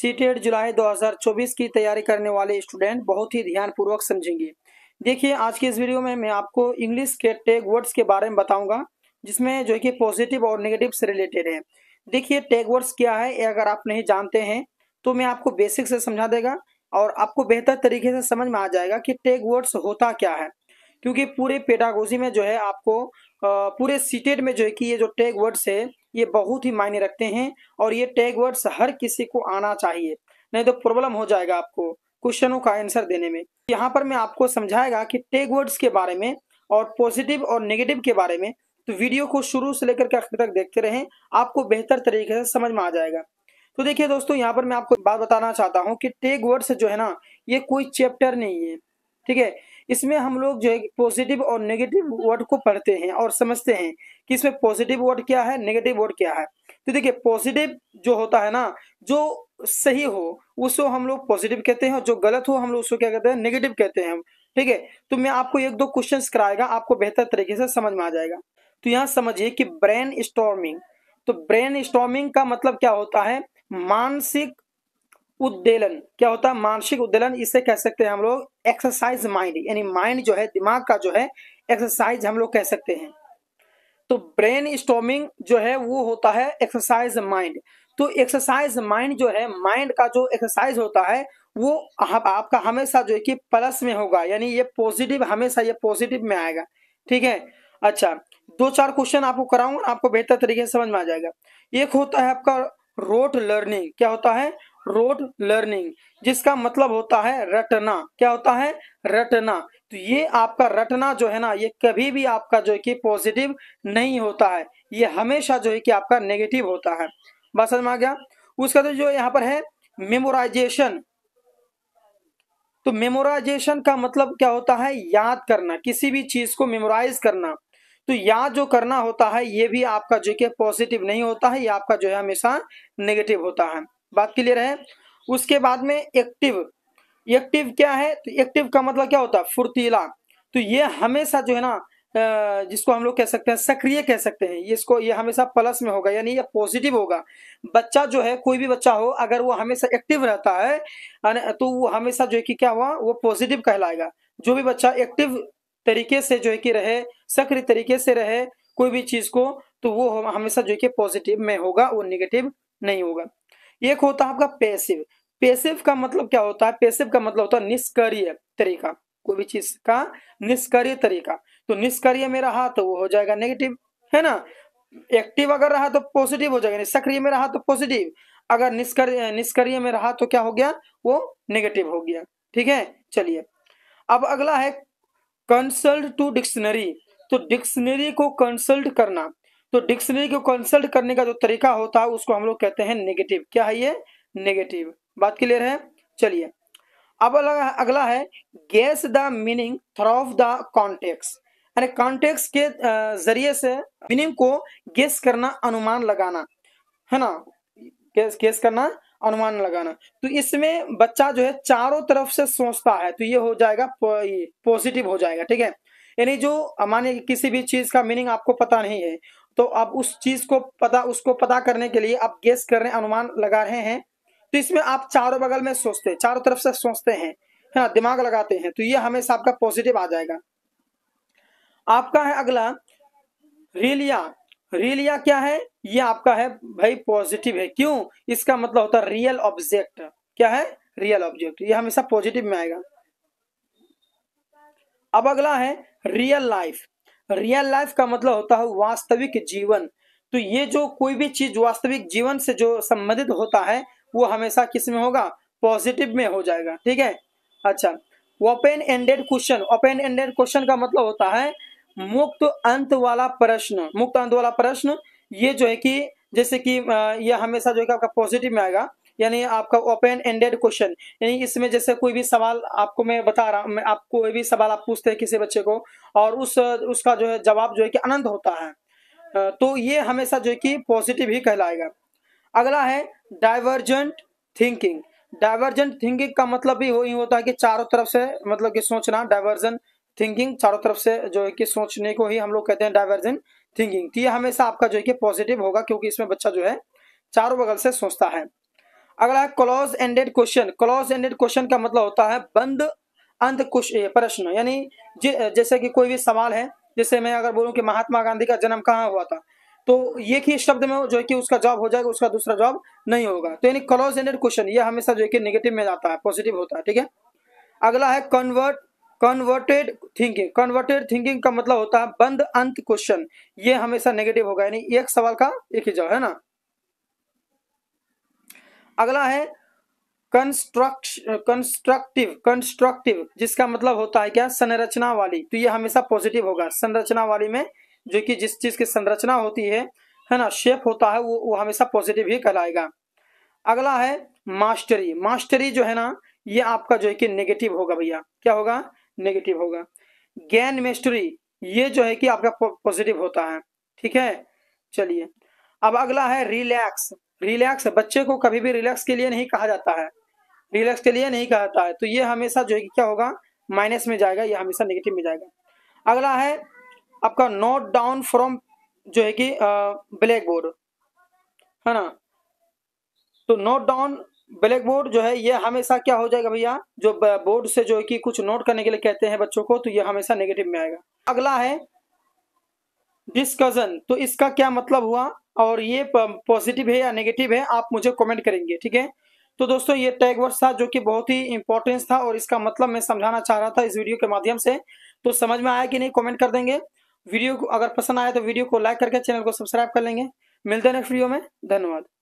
CTET जुलाई 2024 की तैयारी करने वाले स्टूडेंट बहुत ही ध्यानपूर्वक समझेंगे। देखिए आज के इस वीडियो में मैं आपको इंग्लिश के टैग वर्ड्स के बारे में बताऊंगा, जिसमें जो है कि पॉजिटिव और नेगेटिव से रिलेटेड है। देखिए टैग वर्ड्स क्या है, ये अगर आप नहीं जानते हैं तो मैं आपको बेसिक से समझा देगा और आपको बेहतर तरीके से समझ में आ जाएगा कि टैग वर्ड्स होता क्या है, क्योंकि पूरे पेडागोजी में जो है आपको पूरे सीटेट में जो है कि ये जो टैग वर्ड्स है ये बहुत ही मायने रखते हैं और ये टैग वर्ड्स हर किसी को आना चाहिए, नहीं तो प्रॉब्लम हो जाएगा आपको क्वेश्चनों का आंसर देने में। यहाँ पर मैं आपको समझाएगा कि टैग वर्ड्स के बारे में और पॉजिटिव और नेगेटिव के बारे में, तो वीडियो को शुरू से लेकर के आखिर तक देखते रहें, आपको बेहतर तरीके से समझ में आ जाएगा। तो देखिए दोस्तों, यहाँ पर मैं आपको बात बताना चाहता हूँ कि टैग वर्ड्स जो है ना ये कोई चैप्टर नहीं है, ठीक है। इसमें हम लोग जो है पॉजिटिव और नेगेटिव वर्ड को पढ़ते हैं और समझते हैं कि इसमें पॉजिटिव वर्ड क्या है, नेगेटिव वर्ड क्या है। तो देखिए पॉजिटिव जो होता है ना, जो सही हो उसको हम लोग पॉजिटिव कहते हैं और जो गलत हो हम लोग उसको क्या कहते हैं, नेगेटिव कहते हैं, ठीक है। तो मैं आपको एक दो क्वेश्चन कराएगा, आपको बेहतर तरीके से समझ में आ जाएगा। तो यहाँ समझिए कि ब्रेन स्टॉर्मिंग, तो ब्रेन स्टॉर्मिंग का मतलब क्या होता है, मानसिक उद्देलन। क्या होता है मानसिक उद्देलन, इसे कह सकते हैं हम लोग एक्सरसाइज माइंड, यानी माइंड जो है दिमाग का जो है एक्सरसाइज हम लोग कह सकते हैं। तो ब्रेन स्टॉर्मिंग जो है वो होता है एक्सरसाइज माइंड। तो एक्सरसाइज माइंड जो है, माइंड का जो एक्सरसाइज होता है वो आपका हमेशा जो है कि प्लस में होगा, यानी ये पॉजिटिव, हमेशा ये पॉजिटिव में आएगा, ठीक है। अच्छा दो चार क्वेश्चन आपको कराऊंगा, आपको बेहतर तरीके से समझ में आ जाएगा। एक होता है आपका रोट लर्निंग। क्या होता है रोट लर्निंग, जिसका मतलब होता है रटना। क्या होता है रटना। तो ये आपका रटना जो है ना ये कभी भी आपका जो है कि पॉजिटिव नहीं होता है, ये हमेशा जो है कि आपका नेगेटिव होता है। बात समझ में आ गया। उसका तो जो यहाँ पर है मेमोराइजेशन। तो मेमोराइजेशन का मतलब क्या होता है, याद करना, किसी भी चीज को मेमोराइज करना। तो याद जो करना होता है ये भी आपका जो कि पॉजिटिव नहीं होता है, ये आपका जो है हमेशा नेगेटिव होता है। बात क्लियर है। उसके बाद में एक्टिव। एक्टिव क्या है, तो एक्टिव का मतलब क्या होता है, फुर्तीला। तो ये हमेशा जो है ना जिसको हम लोग कह सकते हैं सक्रिय कह सकते हैं, ये इसको ये हमेशा प्लस में होगा, यानी ये पॉजिटिव होगा। बच्चा जो है कोई भी बच्चा हो, अगर वो हमेशा एक्टिव रहता है तो वो हमेशा जो है कि क्या हुआ, वो पॉजिटिव कहलाएगा। जो भी बच्चा एक्टिव तरीके से जो है कि रहे, सक्रिय तरीके से रहे कोई भी चीज को, तो वो हमेशा जो है कि पॉजिटिव में होगा, वो नेगेटिव नहीं होगा। एक होता है आपका पैसिव। पैसिव का मतलब क्या होता है, पैसिव का मतलब होता है निष्क्रिय तरीका, कोई भी चीज का निष्क्रिय तरीका। तो निष्क्रिय में रहा तो वो हो जाएगा नेगेटिव, है ना। एक्टिव अगर रहा तो पॉजिटिव हो जाएगा, सक्रिय में रहा तो पॉजिटिव, अगर निष्क्रिय में रहा तो क्या हो गया, वो नेगेटिव हो गया, ठीक है। चलिए अब अगला है कंसल्ट टू डिक्शनरी। तो डिक्शनरी को कंसल्ट करना, तो डिक्शनरी को कंसल्ट करने का जो तरीका होता है उसको हम लोग कहते हैं नेगेटिव। क्या है ये, नेगेटिव। बात क्लियर है। चलिए अब अगला है guess the meaning through the context, यानी कॉन्टेक्स्ट के जरिए से मीनिंग को गेस करना, अनुमान लगाना, है ना। गेस करना, अनुमान लगाना। तो इसमें बच्चा जो है चारों तरफ से सोचता है, तो ये हो जाएगा पॉजिटिव हो जाएगा, ठीक है। यानी जो माने किसी भी चीज का मीनिंग आपको पता नहीं है, तो आप उस चीज को पता, उसको पता करने के लिए आप गेस कर रहे हैं, अनुमान लगा रहे हैं। तो इसमें आप चारों बगल में सोचते हैं, चारों तरफ से सोचते हैं, है ना, दिमाग लगाते हैं। तो ये हमेशा आपका पॉजिटिव आ जाएगा। आपका है अगला रिलिया। रिलिया क्या है, ये आपका है भाई पॉजिटिव है। क्यों, इसका मतलब होता है रियल ऑब्जेक्ट। क्या है, रियल ऑब्जेक्ट। ये हमेशा पॉजिटिव में आएगा। अब अगला है रियल लाइफ। रियल लाइफ का मतलब होता है वास्तविक जीवन। तो ये जो कोई भी चीज वास्तविक जीवन से जो संबंधित होता है वो हमेशा किस में होगा, पॉजिटिव में हो जाएगा, ठीक है। अच्छा open ended question. Open ended question का मतलब होता है मुक्त अंत वाला प्रश्न। मुक्त अंत वाला प्रश्न, ये जो है कि जैसे कि ये हमेशा जो है कि आपका पॉजिटिव में आएगा, यानी आपका ओपन एंडेड क्वेश्चन, यानी इसमें जैसे कोई भी सवाल आपको मैं बता रहा हूँ, आपको कोई भी सवाल आप पूछते हैं किसी बच्चे को और उसका जो है जवाब जो है कि अनंत होता है, तो ये हमेशा जो है कि पॉजिटिव ही कहलाएगा। अगला है डाइवर्जेंट थिंकिंग। डाइवर्जेंट थिंकिंग का मतलब भी वही होता है कि चारों तरफ से मतलब कि सोचना, डाइवर्जेंट थिंकिंग, चारों तरफ से जो है कि सोचने को ही हम लोग कहते हैं डाइवर्जेंट थिंकिंग। तो ये हमेशा आपका जो है कि पॉजिटिव होगा, क्योंकि इसमें बच्चा जो है चारों बगल से सोचता है। अगला close ended question. Close ended question का मतलब होता है बंद अंत प्रश्न, यानी जैसे कि कोई भी सवाल है, जैसे मैं अगर बोलूं कि महात्मा गांधी का जन्म कहाँ हुआ था, तो एक ही शब्द में जो है कि उसका जवाब हो जाएगा, उसका दूसरा जवाब नहीं होगा। तो यानी क्लोज एंडेड क्वेश्चन ये हमेशा जो है कि नेगेटिव में जाता है, पॉजिटिव होता है। ठीक है, अगला है कन्वर्टेड थिंकिंग। कन्वर्टेड थिंकिंग का मतलब होता है बंद अंत क्वेश्चन, ये हमेशा नेगेटिव होगा, यानी एक सवाल का एक ही जवाब है ना। अगला है कंस्ट्रक्टिव, जिसका मतलब होता है क्या, संरचना वाली, तो ये हमेशा पॉजिटिव होगा। संरचना वाली में जो कि जिस चीज की संरचना होती है ना, शेप होता है, वो हमेशा पॉजिटिव ही कहलाएगा। अगला है मास्टरी। मास्टरी जो है ना, ये आपका जो है कि नेगेटिव होगा भैया, क्या होगा, नेगेटिव होगा। ज्ञान मेस्टरी, ये जो है कि आपका पॉजिटिव होता है। ठीक है, चलिए अब अगला है रिलैक्स। रिलैक्स बच्चे को कभी भी रिलैक्स के लिए नहीं कहा जाता है, रिलैक्स के लिए नहीं कहा जाता है, तो ये हमेशा जो है कि क्या होगा, माइनस में जाएगा, ये हमेशा नेगेटिव में जाएगा। अगला है आपका नोट डाउन फ्रॉम जो है कि ब्लैक बोर्ड, है ना, तो नोट डाउन ब्लैक बोर्ड जो है ये हमेशा क्या हो जाएगा भैया, जो बोर्ड से जो है कि कुछ नोट करने के लिए कहते हैं बच्चों को, तो ये हमेशा नेगेटिव में आएगा। अगला है डिस्कशन, तो इसका क्या मतलब हुआ और ये पॉजिटिव है या नेगेटिव है, आप मुझे कमेंट करेंगे। ठीक है, तो दोस्तों ये टैग वर्ड था जो कि बहुत ही इंपॉर्टेंस था, और इसका मतलब मैं समझाना चाह रहा था इस वीडियो के माध्यम से। तो समझ में आया कि नहीं, कमेंट कर देंगे। वीडियो को अगर पसंद आया तो वीडियो को लाइक करके चैनल को सब्सक्राइब कर लेंगे। मिलते हैं नेक्स्ट वीडियो में, धन्यवाद।